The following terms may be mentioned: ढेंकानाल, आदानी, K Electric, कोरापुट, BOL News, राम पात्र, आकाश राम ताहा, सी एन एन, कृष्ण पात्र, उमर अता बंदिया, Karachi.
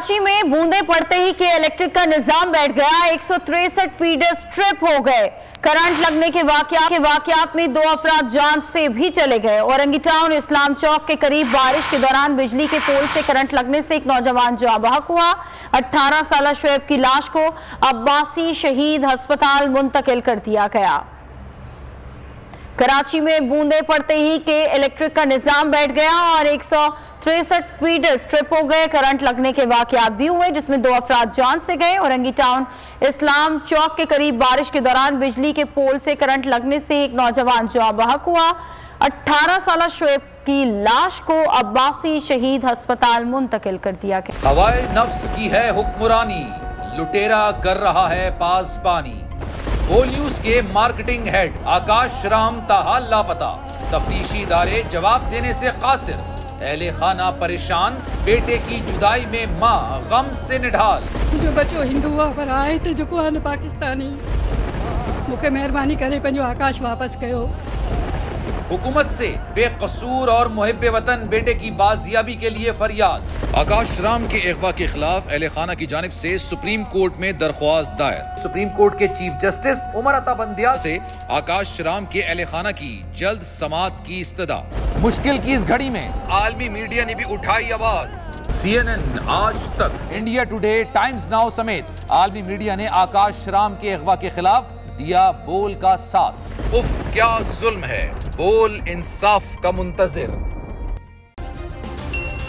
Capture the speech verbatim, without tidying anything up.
कराची में बूंदे पड़ते ही के इलेक्ट्रिक का निजाम बैठ गया। एक सौ तिरसठ फीडर स्ट्रिप हो गए। करंट लगने के वाकया के वाकयात में दो अफराद जान से भी चले गए। औरंगी टाउन इस्लाम चौक के करीब बारिश के दौरान बिजली के पोल से करंट लगने से एक नौजवान जाँ बहक हुआ। अठारह साल शुएब की लाश को अब्बासी शहीद अस्पताल मुंतकिल कर दिया गया। कराची में बूंदे पड़ते ही के इलेक्ट्रिक का निजाम बैठ गया और एक सौ तिरसठ फीडर स्ट्रिप हो गए। करंट लगने के वाकयात भी हुए जिसमें दो अफराद जान से गए। औरंगी टाउन इस्लाम चौक के करीब बारिश के दौरान बिजली के पोल से करंट लगने से एक नौजवान जाँ बहक हुआ। अठारह साल शुएब की लाश को अब्बासी शहीद अस्पताल मुंतकिल कर दिया गया। हवाए नफ्स की है हुक्मरानी, लुटेरा कर रहा है पासबानी। बोल न्यूज के मार्केटिंग हेड आकाश राम ताहा लापता, तफ्तीशी इदारे जवाब देने से कासिर, अहले खाना परेशान, बेटे की जुदाई में माँ गम से निढाल। जो बच्चो हिंदू पर आए थे जो कुआन पाकिस्तानी, मुखे मेहरबानी करे पंजो आकाश वापस कयो। हुकूमत से बेकसूर और मुहिब वतन बेटे की बाजियाबी के लिए फरियाद। आकाश राम के अगवा के खिलाफ अहले खाना की जानिब से सुप्रीम कोर्ट में दरख्वास्त दायर। सुप्रीम कोर्ट के चीफ जस्टिस उमर अता बंदिया से आकाश राम के अहले खाना की जल्द समाअत की इस्तदा। मुश्किल की इस घड़ी में आलमी मीडिया ने भी उठाई आवाज। सी एन एन, आज तक, इंडिया टुडे, टाइम्स नाउ समेत आलमी मीडिया ने आकाश राम के अगवा के खिलाफ दिया बोल का साथ। उफ, क्या जुल्म है, बोल इंसाफ का मुंतजिर।